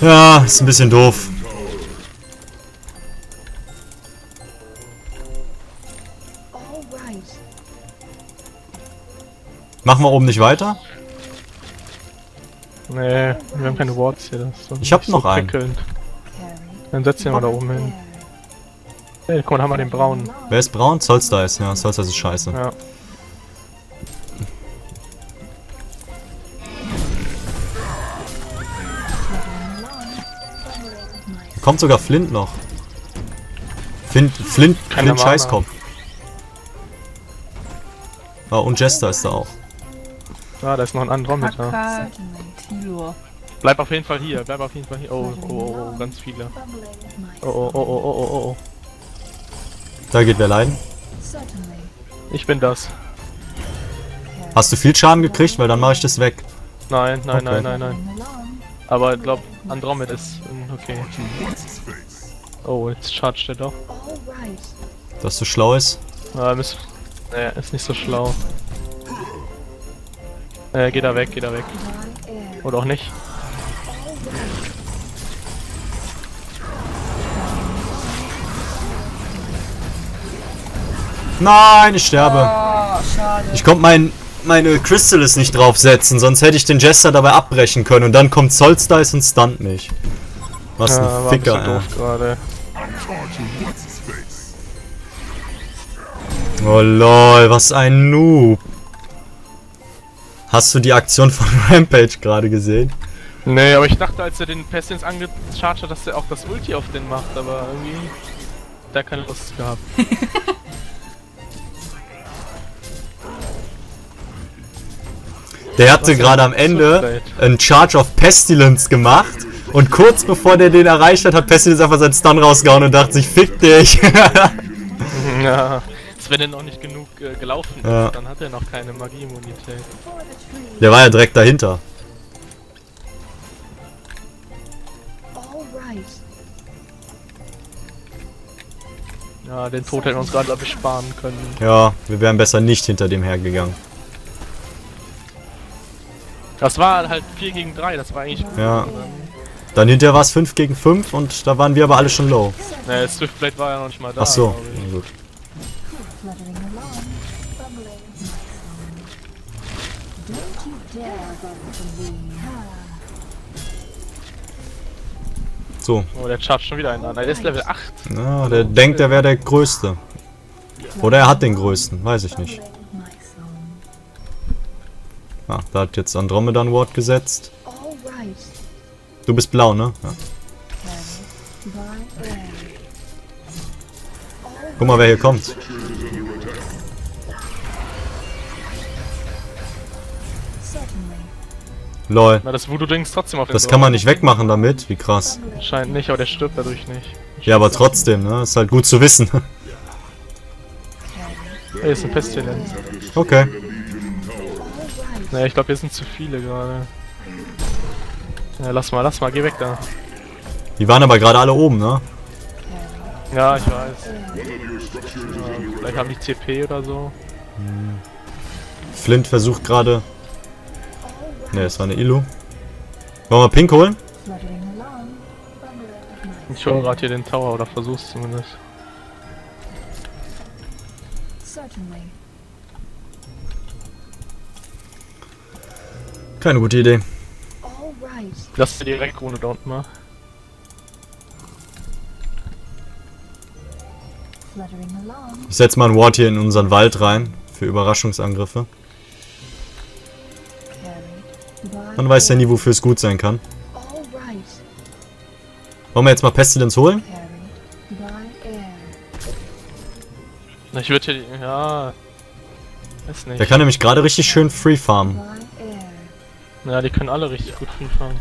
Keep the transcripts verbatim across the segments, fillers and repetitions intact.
Ja, ist ein bisschen doof. Machen wir oben nicht weiter? Nee, wir haben keine Wards hier. Das ist ich hab noch so einen. Prickelnd. Dann setz den mal da oben hin. Hey, komm, dann haben wir den braunen. Wer ist braun? Solstice. Ja, Solstice ist scheiße. Ja. Kommt sogar Flint noch. Flint, Flint, Flint Scheißkopf. Oh, und Jester ist da auch. Ah, da ist noch ein Andromedan. Bleib auf jeden Fall hier, bleib auf jeden Fall hier. Oh, oh, oh, oh, ganz viele. Oh, oh, oh, oh, oh, oh, oh. Da geht wer leiden. Ich bin das. Hast du viel Schaden gekriegt? Weil dann mache ich das weg. Nein, nein, okay. nein, nein, nein. Aber ich glaube, Andromed ist okay. Oh, jetzt chargt der doch. Dass du schlau ist? Ah, müssen. Naja, ist nicht so schlau. Äh, geht da weg, geht da weg. Oder auch nicht. Nein, ich sterbe. Oh, ich konnte mein, meine Crystalis nicht draufsetzen, sonst hätte ich den Jester dabei abbrechen können. Und dann kommt Solstice und stunt mich. Was ja, ein Ficker, ein doof gerade. Oh lol, was ein Noob. Hast du die Aktion von Rampage gerade gesehen? Nee, aber ich dachte, als er den Pestilence angecharged hat, dass er auch das Ulti auf den macht, aber irgendwie da keine Lust gehabt. Der hatte gerade am Ende einen Charge auf Pestilence gemacht und kurz bevor der den erreicht hat, hat Pestilence einfach seinen Stun rausgehauen und dachte sich, fick dich. Ja. Wenn er noch nicht genug äh, gelaufen ja. ist, dann hat er noch keine Magieimmunität. Der war ja direkt dahinter. Ja, den Tod hätten wir uns gerade besparen können. Ja, wir wären besser nicht hinter dem hergegangen. Das war halt vier gegen drei, das war eigentlich gut. Ja. Dann hinterher war es fünf gegen fünf und da waren wir aber alle schon low. Naja, Swiftblade war ja noch nicht mal da. Ach so, ja, gut. So. Oh, der chargt schon wieder einen an. Er ist Level acht. Ja, der denkt, er wäre der Größte. Oder er hat den Größten, weiß ich nicht. Ah, da hat jetzt Andromedan Ward gesetzt. Du bist blau, ne? Ja. Guck mal, wer hier kommt. Lol. Na, das Voodoo-Ding ist trotzdem auf den Das kann man nicht wegmachen damit, wie krass. Scheint nicht, aber der stirbt dadurch nicht. Scheint ja, aber trotzdem, ne? Ist halt gut zu wissen. Hier ist eine Pestilenz. Okay. Naja, ich glaube, hier sind zu viele gerade. Ja, lass mal, lass mal, geh weg da. Die waren aber gerade alle oben, ne? Ja, ich weiß. Ja, vielleicht haben die T P oder so. Hm. Flint versucht gerade. Ne, es war eine Illu. Wollen wir Pink holen? Ich hole gerade hier den Tower oder versuch's zumindest. Keine gute Idee. Lass dir direkt Krone da unten mal. Ich setz mal einen Ward hier in unseren Wald rein für Überraschungsangriffe. Man weiß ja nie, wofür es gut sein kann. Wollen wir jetzt mal Pestilence holen? Ich würde hier... ja... weiß nicht. Der kann nämlich gerade richtig schön free farmen. Ja, die können alle richtig gut free farmen.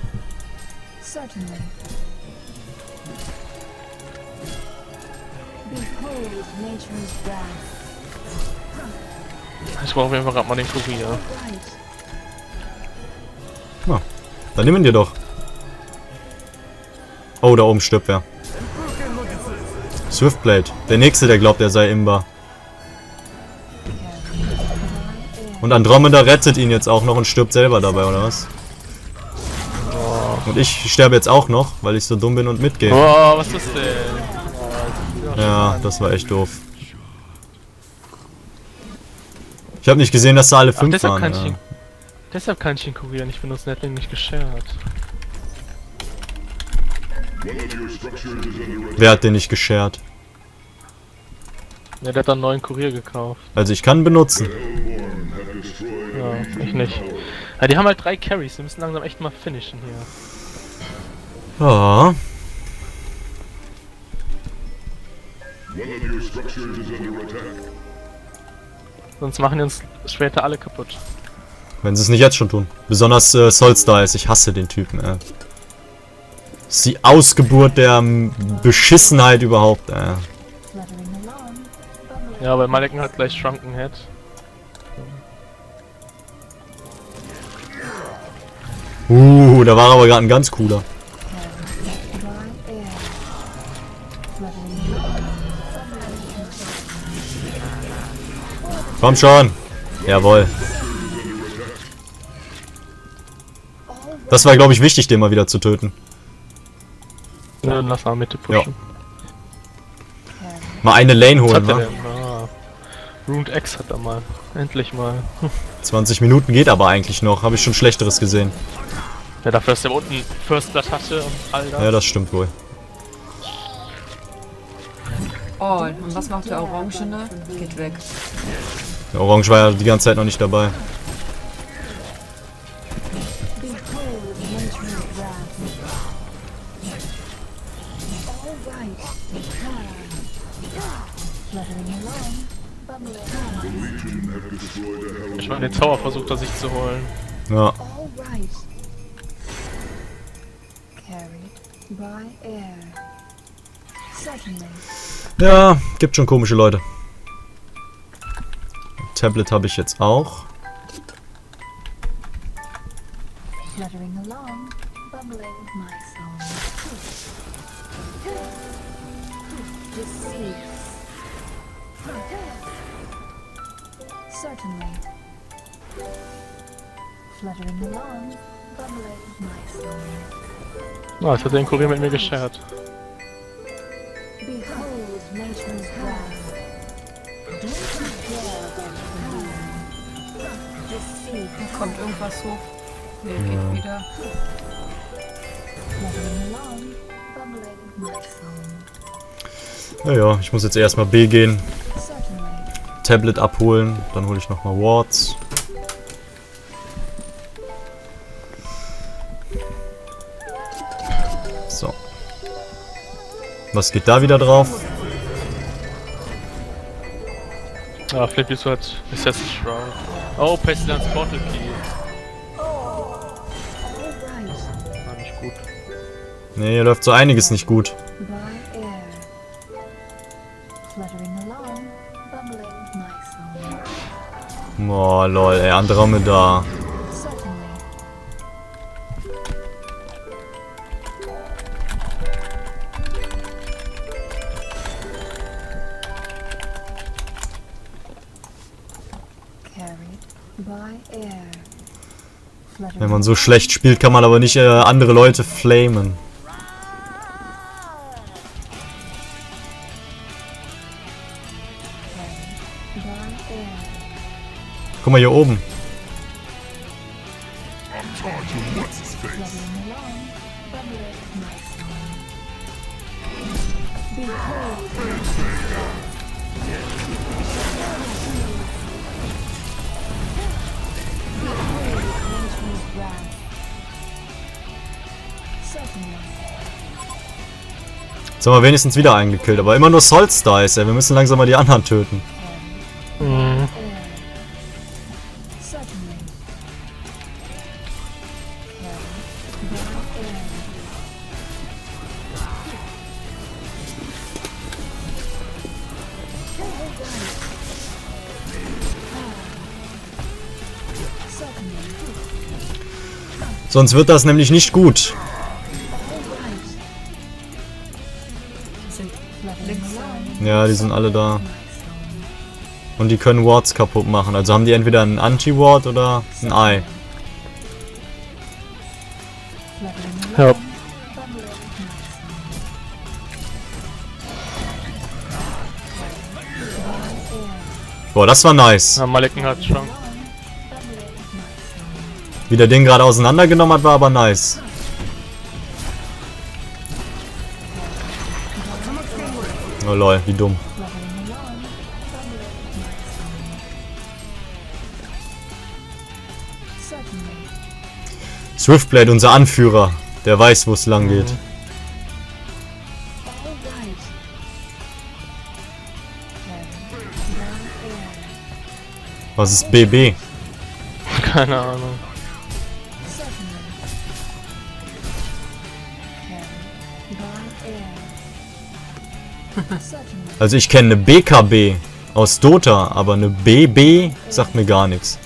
Ich brauche einfach gerade mal den Kurier. Na, dann nehmen wir doch. Oh, da oben stirbt wer. Swiftblade. Der nächste, der glaubt, er sei Imba. Und Andromeda rettet ihn jetzt auch noch und stirbt selber dabei, oder was? Oh. Und ich sterbe jetzt auch noch, weil ich so dumm bin und mitgehe. Oh, was ist das denn? Ja, das war echt doof. Ich habe nicht gesehen, dass da alle fünf waren. Kann ja. ihn, deshalb kann ich den Kurier nicht benutzen, der hat nämlich geshared. Wer hat den nicht geshared? Ja, der hat dann einen neuen Kurier gekauft. Also ich kann benutzen. Ja, ich nicht. Ja, die haben halt drei Carries, wir müssen langsam echt mal finishen hier. Ja. Sonst machen die uns später alle kaputt. Wenn sie es nicht jetzt schon tun. Besonders äh, Solstice, ich hasse den Typen, ey. Das ist die Ausgeburt der ähm, Beschissenheit überhaupt, ey. Ja, aber Maliken hat gleich Shrunken Head. Uh, da war aber gerade ein ganz cooler. Komm schon! Jawohl. Das war, glaube ich, wichtig, den mal wieder zu töten. Ja, lass mal Mitte pushen. Ja. Mal eine Lane holen, ne? Ah. Rune X hat er mal. Endlich mal. zwanzig Minuten geht aber eigentlich noch. Habe ich schon Schlechteres gesehen. Ja, dafür ist der unten First Blood hatte und all das. Ja, das stimmt wohl. Oh, und was macht der Orange, ne? Geht weg. Der Orange war ja die ganze Zeit noch nicht dabei. Ich meine, den Zauber versucht er sich zu holen. Ja. Ja, gibt schon komische Leute. Tablet habe ich jetzt auch. Oh, jetzt hat er den Kurier mit mir geshared. Kommt irgendwas hoch? Nee, ja. Geht wieder. Naja, ich muss jetzt erstmal B gehen. Tablet abholen, dann hole ich nochmal Wards. So. Was geht da wieder drauf? Ah, Flint ist halt Assassin's Shroud. Oh, Pestilence Portal Key. War nicht gut. Nee, hier läuft so einiges nicht gut. Oh lol, ey, Andromedan. Wenn man so schlecht spielt, kann man aber nicht äh, andere Leute flamen. Guck mal hier oben. Jetzt haben wir wenigstens wieder einen gekillt, aber immer nur Solstice, ey. Wir müssen langsam mal die anderen töten. Mhm. Sonst wird das nämlich nicht gut. Ja, die sind alle da. Und die können Wards kaputt machen. Also haben die entweder einen Anti-Ward oder ein Ei. Help. Boah, das war nice. Ja, Maliken hat schon. Wie der Ding gerade auseinandergenommen hat, war aber nice. Oh lol, wie dumm. Swiftblade, unser Anführer, der weiß, wo es lang geht. Mhm. Was ist B B? Keine Ahnung. Also ich kenne eine B K B aus Dota, aber eine B B sagt mir gar nichts.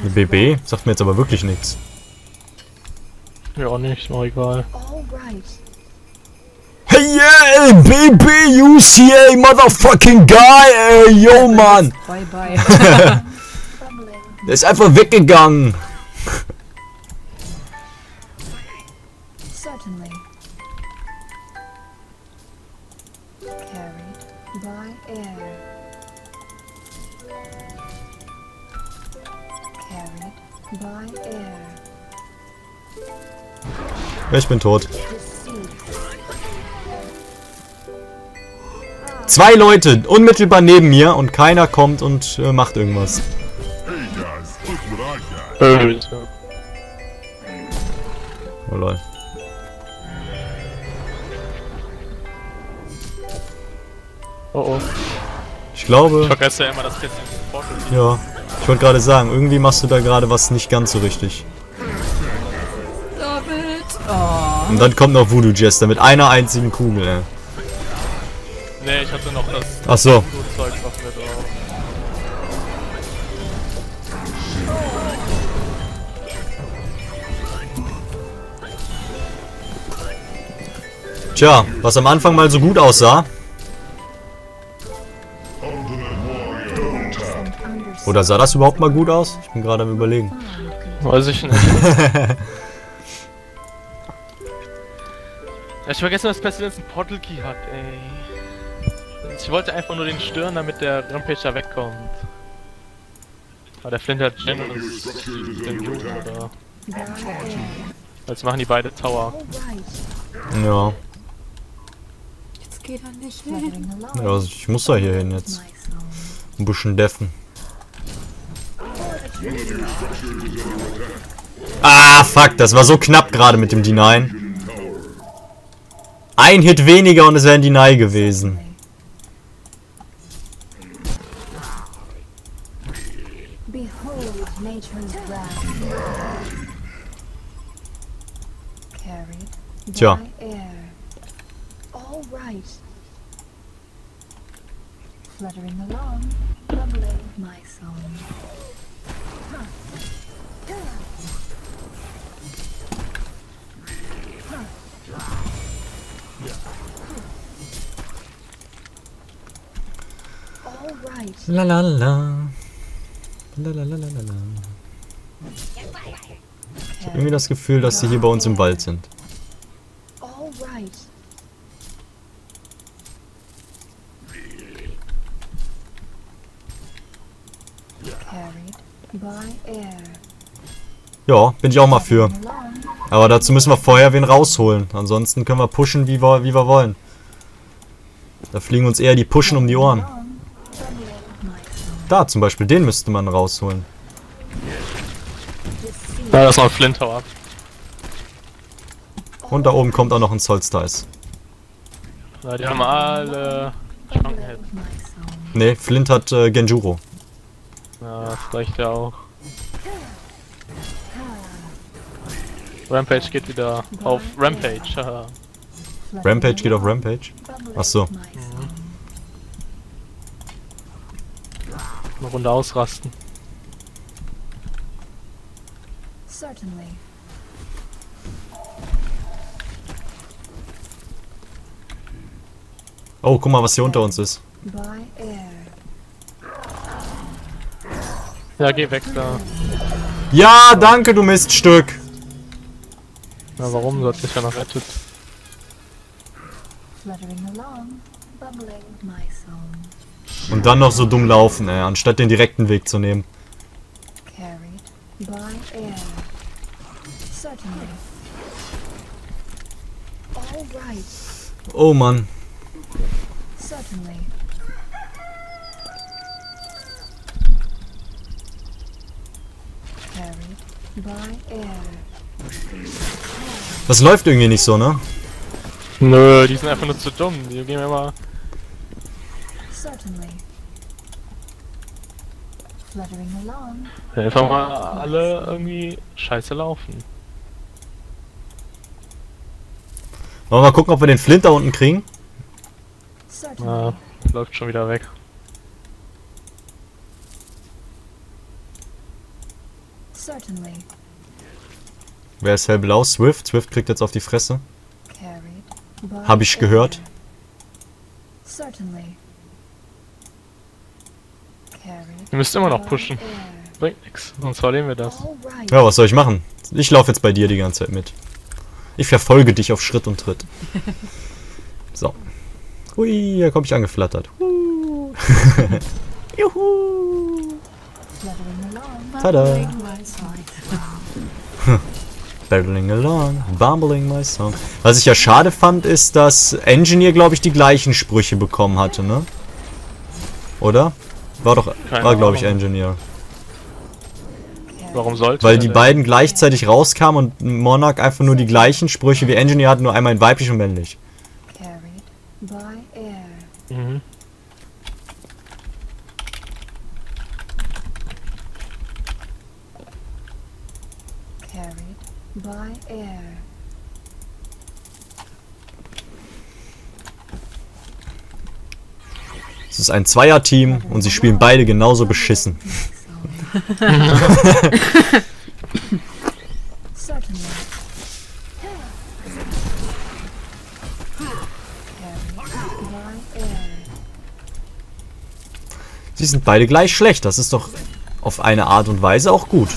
Eine B B sagt mir jetzt aber wirklich nichts. Ja, auch nicht, war egal. Hey, yeah, B B, U C A, motherfucking guy, ey, yo, man. Bye, bye. Der ist einfach weggegangen. Ich bin tot. Zwei Leute unmittelbar neben mir und keiner kommt und äh, macht irgendwas. Oh lol. Oh oh. Ich glaube... Ich vergesse ja immer das Kätzchen. Ja, ich wollte gerade sagen, irgendwie machst du da gerade was nicht ganz so richtig. Oh. Und dann kommt noch Voodoo Jester mit einer einzigen Kugel, ey. Nee, ich hatte noch das... Ach so. Voodoo-Zeug noch mit drauf. Tja, was am Anfang mal so gut aussah. Oder sah das überhaupt mal gut aus? Ich bin gerade am Überlegen. Weiß ich nicht. Ich vergesse, dass Pestilence einen Portal Key hat, ey. Ich wollte einfach nur den stören, damit der Rampage da wegkommt. Aber der Flint hat Gen und Genjuro da. Jetzt machen die beide Tower. Ja. Jetzt geht er nicht hin. Ja, also ich muss da hier hin jetzt. Ein bisschen deffen. Ah, fuck, das war so knapp gerade mit dem Deny. Ein Hit weniger und es wäre ein Deny gewesen. Tja. La la la. La la la la la. Ich habe irgendwie das Gefühl, dass sie hier bei uns im Wald sind. Ja, bin ich auch mal für. Aber dazu müssen wir vorher wen rausholen. Ansonsten können wir pushen, wie wir, wie wir wollen. Da fliegen uns eher die Pushen um die Ohren. Da zum Beispiel, den müsste man rausholen. Da ist noch ein Flint Tower. Und da oben kommt auch noch ein Solstice. Ja, die haben alle... Ne, Flint hat äh, Genjuro. Ja, vielleicht ja auch. Rampage geht wieder auf Rampage. Rampage geht auf Rampage? Achso. Mhm. Eine Runde ausrasten. Oh, guck mal, was hier unter uns ist. Ja, geh weg da. Ja, danke, du Miststück. Na, warum? Du hast dich ja noch rettet. Und dann noch so dumm laufen, ey, anstatt den direkten Weg zu nehmen. Oh Mann. Das läuft irgendwie nicht so, ne? Nö, die sind einfach nur zu dumm. Die gehen immer... Ja, einfach mal alle irgendwie scheiße laufen. Wollen wir mal gucken, ob wir den Flint da unten kriegen? Ah, läuft schon wieder weg. Wer ist hellblau? Swift. Swift kriegt jetzt auf die Fresse. Hab ich gehört. Ihr müsst immer noch pushen. Bringt nix. Sonst verlieren wir das. Ja, was soll ich machen? Ich laufe jetzt bei dir die ganze Zeit mit. Ich verfolge dich auf Schritt und Tritt. So. Hui, da komm ich angeflattert. Juhu. Tada. Babbling along, bumbling my song. Was ich ja schade fand, ist, dass Engineer, glaube ich, die gleichen Sprüche bekommen hatte, ne? Oder? War doch, war glaube ich Engineer. Warum sollte? Weil die beiden gleichzeitig rauskamen und Monarch einfach nur die gleichen Sprüche wie Engineer hatten, nur einmal in weiblich und männlich. Mhm. By air. Es ist ein Zweier-Team und sie spielen beide genauso beschissen. Sie sind beide gleich schlecht, das ist doch auf eine Art und Weise auch gut.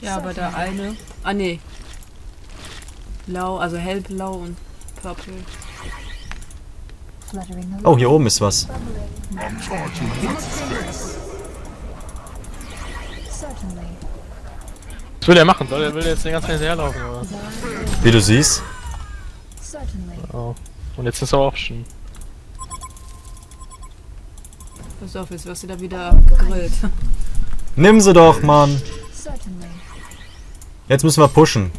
Ja, aber der eine... Ah, ne. Blau, also hellblau und purple. Oh, hier oben ist was. Was will er machen? Er will jetzt den ganzen Tag herlaufen, oder? Wie du siehst. Oh. Und jetzt ist er auch schon. Pass auf, jetzt wirst du da wieder gegrillt. Nimm sie doch, Mann. Jetzt müssen wir pushen.